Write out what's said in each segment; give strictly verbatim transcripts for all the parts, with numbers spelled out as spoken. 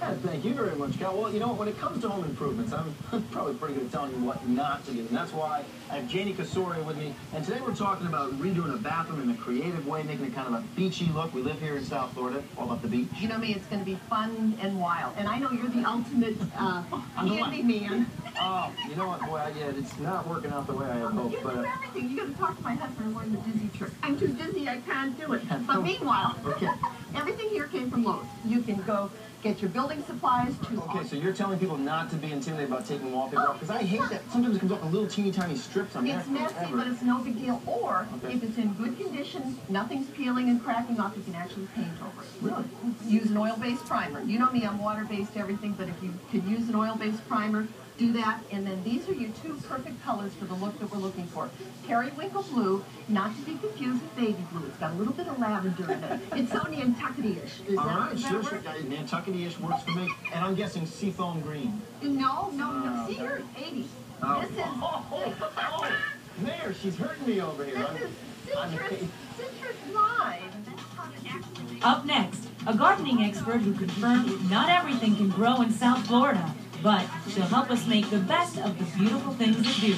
Yeah, thank you very much, Cal. Well, you know, when it comes to home improvements, I'm probably pretty good at telling you what not to do. And that's why I have Jane Casoria with me. And today we're talking about redoing a bathroom in a creative way, making it kind of a beachy look. We live here in South Florida, all about the beach. You know me, it's going to be fun and wild. And I know you're the ultimate uh, handyman. Oh, you know what, boy, I, yeah, it's not working out the way I had hoped. You do everything. You got to talk to my husband and learn the Disney trick. I'm too dizzy, I can't do it. But meanwhile, okay. Everything here came from Lowe's. You can go get your building supplies to... Okay, so you're telling people not to be intimidated about taking wallpaper off, because I hate that. Sometimes it comes off in little teeny tiny strips on there. It's messy, but it's no big deal. Or, okay, if it's in good condition, nothing's peeling and cracking off, you can actually paint over it. Really? Use an oil-based primer. You know me, I'm water-based everything, but if you can use an oil-based primer, do that. And then these are your two perfect colors for the look that we're looking for. Periwinkle blue, not to be confused with baby blue. It's got a little bit of lavender in it. It's so Nantuckety-ish. All right, sure, sure. Nantuckety-ish works for me. And I'm guessing seafoam green. No, no, no. See, you're eighty. Oh. This is... Oh, oh, oh. Mayor, she's hurting me over here. This I'm, is citrus, citrus lime. Up next, a gardening expert who confirmed not everything can grow in South Florida, but she'll help us make the best of the beautiful things that do.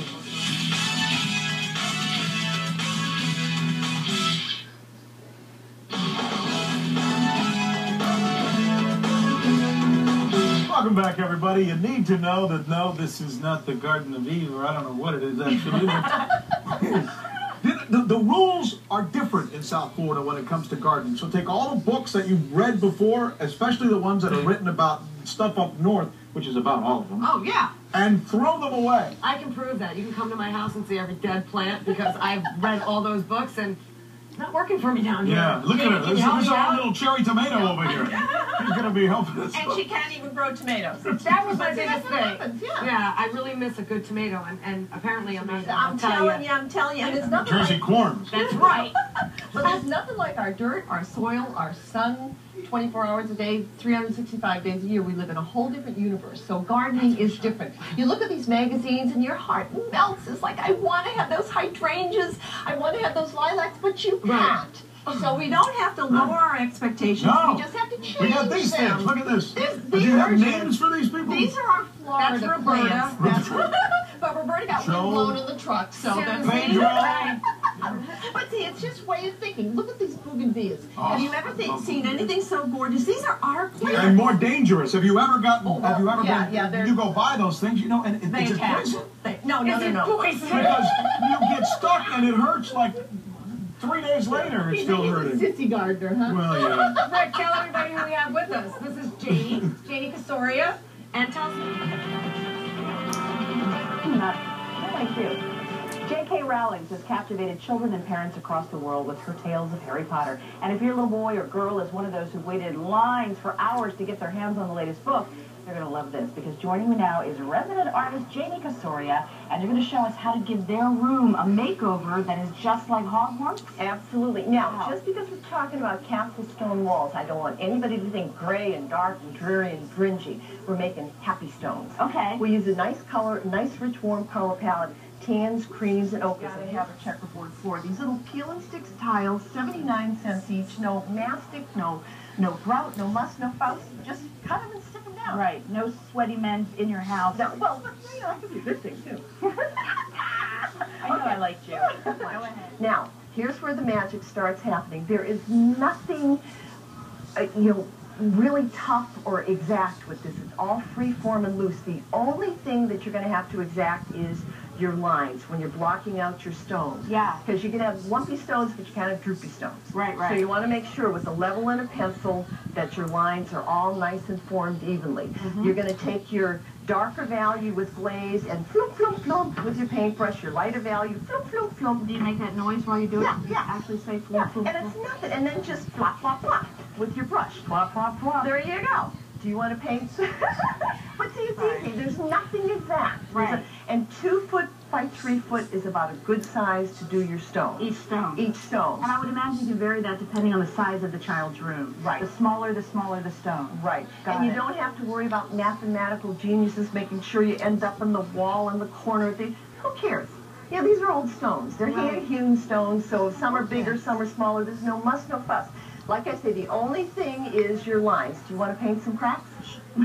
Welcome back, everybody. You need to know that, no, this is not the Garden of Eve, or I don't know what it is actually. The, the rules are different in South Florida when it comes to gardening. So take all the books that you've read before, especially the ones that are written about stuff up north, which is about all of them. Oh, yeah. And throw them away. I can prove that. You can come to my house and see every dead plant, because I've read all those books, and it's not working for me down here. Yeah, look at her. There's our little cherry tomato no. over here. She's going to be helping us. And she can't even grow tomatoes. That was my biggest thing. Happens, yeah. yeah, I really miss a good tomato, and, and apparently I'm not. I'm telling you, I'm telling you. And it's nothing Jersey like, corns. That's right. But there's nothing like our dirt, our soil, our sun. twenty-four hours a day, three hundred sixty-five days a year. We live in a whole different universe, so gardening is different. You look at these magazines and your heart melts. It's like, I want to have those hydrangeas, I want to have those lilacs, but you can't. So we don't have to lower our expectations. No. We just have to change We have these them. things. Look at this. There's, these Do you have names for these people? These are our Florida That's plants. That's Roberta. But Roberta got windblown in the truck, so that's right. But see, it's just way of thinking. Look at these bougainvilleas. Oh, have you ever th seen anything so gorgeous? These are our plants. And more dangerous. Have you ever gotten? Oh, well, have you ever yeah, been? Yeah, you go buy those things, you know, and it, they it's attack. poison. They, no, no, no, no. Poison. Because you get stuck and it hurts like three days later. It's still hurting. He's a sissy gardener, huh? Well, yeah. Right, tell everybody who we have with us. This is Jane, Jane Casoria, and tell us. Thank you. J K. Rowling has captivated children and parents across the world with her tales of Harry Potter. And if your little boy or girl is one of those who waited lines for hours to get their hands on the latest book, they're going to love this, because joining me now is resident artist Jane Casoria, and they're going to show us how to give their room a makeover that is just like Hogwarts. Absolutely. Now, wow. just because we're talking about castle stone walls, I don't want anybody to think gray and dark and dreary and gringy. We're making happy stones. Okay. We use a nice color, nice rich warm color palette. Tans, creams, and ochres. They have a checkerboard floor. These little peel and sticks tiles, seventy-nine cents each. No mastic, no no grout, no must, no fuss. Just cut them and stick them down. Right. No sweaty men in your house. No, well, you know, I could do this thing too. I know okay. I like you. Now, here's where the magic starts happening. There is nothing, uh, you know, really tough or exact with this. It's all free form and loose. The only thing that you're going to have to exact is your lines when you're blocking out your stones. Yeah. Because you can have lumpy stones, but you can have droopy stones. Right, right. So you want to make sure with a level and a pencil that your lines are all nice and formed evenly. Mm-hmm. You're going to take your darker value with glaze and flump, flump, flump with your paintbrush, your lighter value, flump, flump, flump. Do you make that noise while you do it? Yeah, yeah. Actually say flump, yeah. flump, flump. And it's nothing. And then just flop, flop, flop with your brush. Flop, flop, flop. There you go. Do you want to paint? But see, it's right. easy. There's nothing exact. Right. A, and two foot by three foot is about a good size to do your stone. Each stone. Each stone. And I would imagine you can vary that depending on the size of the child's room. Right. The smaller, the smaller the stone. Right. Got and it. You don't have to worry about mathematical geniuses making sure you end up in the wall in the corner. They, who cares? Yeah, these are old stones. They're right. hand-hewn stones, so some are bigger, some are smaller. There's no muss, no fuss. Like I say, the only thing is your lines. Do you want to paint some cracks? Yeah,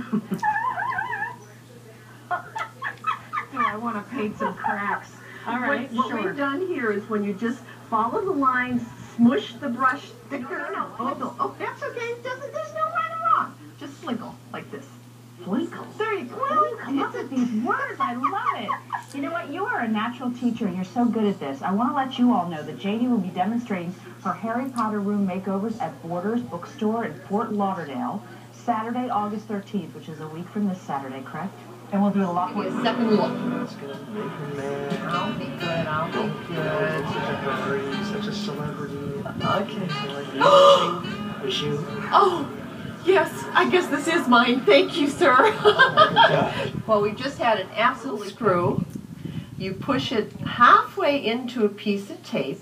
I want to paint some cracks. All right, what, sure. What we've done here is when you just follow the lines, smush the brush thicker. No, no, no. Oh, oh, that's okay. It doesn't, there's no right or wrong. Just slinkle, like this. Slinkle? There you go. Well, come up with these words. I love it. You know what? You are a natural teacher, and you're so good at this. I want to let you all know that J D will be demonstrating her Harry Potter room makeovers at Borders Bookstore in Fort Lauderdale, Saturday, August thirteenth, which is a week from this Saturday, correct? And we'll do a lot more. Give me a second look. It's gonna make a man. I'll be good. I'll be good. Such a celebrity. Such a celebrity. Okay. I wish you. Oh, yes. I guess this is mine. Thank you, sir. Oh, well, we just had an absolute screw. You push it halfway into a piece of tape.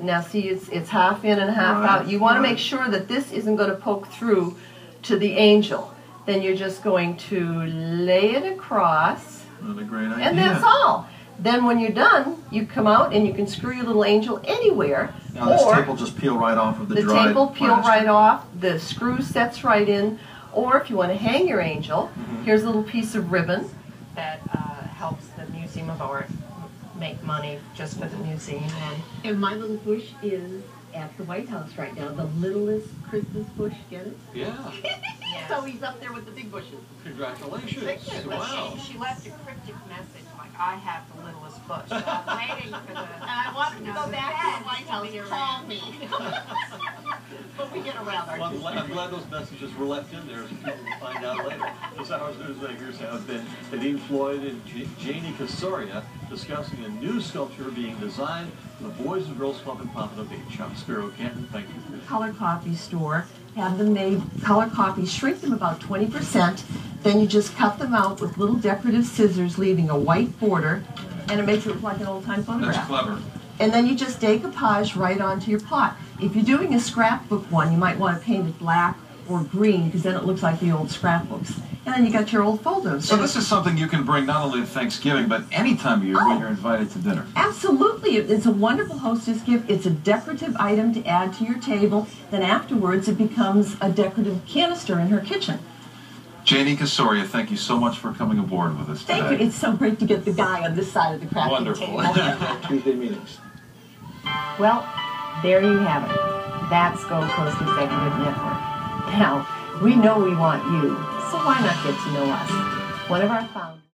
Now, see, it's it's half in and half right out. You want right. to make sure that this isn't going to poke through to the angel. Then you're just going to lay it across, not a great idea. And that's all. Then when you're done, you come out and you can screw your little angel anywhere. Now this tape will just peel right off of the, the dried tape will peel plastic. right off, the screw sets right in, or if you want to hang your angel, mm-hmm. here's a little piece of ribbon that uh, helps the Museum of Art make money just for the museum. And, and my little bush is at the White House right now, the littlest Christmas bush, get it? Yeah. Yes. So he's up there with the big bushes. Congratulations. Congratulations. Wow. She, she left a cryptic message like, I have the littlest bush. So I'm waiting for the... And I want to go back to the White House and call me. But we get around our... Well, I'm, glad, I'm glad those messages were left in there so people will find out later. This hour's newsmakers have been Adine Floyd and J Jane Casoria discussing a new sculpture being designed for the Boys and Girls Club in Pompano Beach. I'm Spiro Canton. Thank you. The Colored Copy Store. Have them made color copies, shrink them about twenty percent, then you just cut them out with little decorative scissors, leaving a white border, and it makes it look like an old-time photograph. That's clever. And then you just decoupage right onto your pot. If you're doing a scrapbook one, you might want to paint it black or green, because then it looks like the old scrapbooks. And then you got your old photos. So this is something you can bring not only at Thanksgiving, but any time of year oh, when you're invited to dinner. Absolutely. It's a wonderful hostess gift. It's a decorative item to add to your table. Then afterwards, it becomes a decorative canister in her kitchen. Jane Casoria, thank you so much for coming aboard with us today. Thank you. It's so great to get the guy on this side of the crafting Wonderful. table. Wonderful. Tuesday meetings. Well, there you have it. That's Go Coast Executive Network. Now, we know we want you, so why not get to know us? One of our founders.